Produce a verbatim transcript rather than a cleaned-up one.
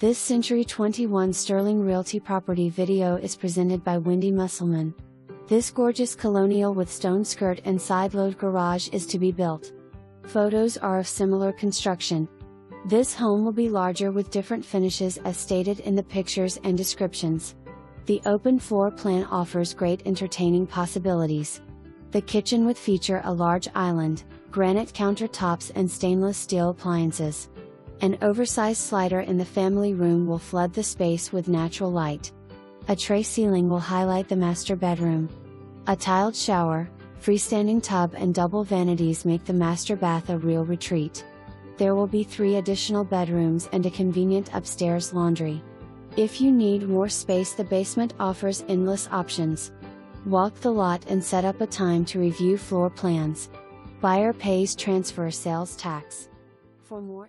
This Century twenty-one Sterling Realty property video is presented by Wendy Musselman. This gorgeous colonial with stone skirt and side-load garage is to be built. Photos are of similar construction. This home will be larger with different finishes as stated in the pictures and descriptions. The open floor plan offers great entertaining possibilities. The kitchen would feature a large island, granite countertops and stainless steel appliances. An oversized slider in the family room will flood the space with natural light. A tray ceiling will highlight the master bedroom. A tiled shower, freestanding tub and double vanities make the master bath a real retreat. There will be three additional bedrooms and a convenient upstairs laundry. If you need more space, the basement offers endless options. Walk the lot and set up a time to review floor plans. Buyer pays transfer sales tax. For more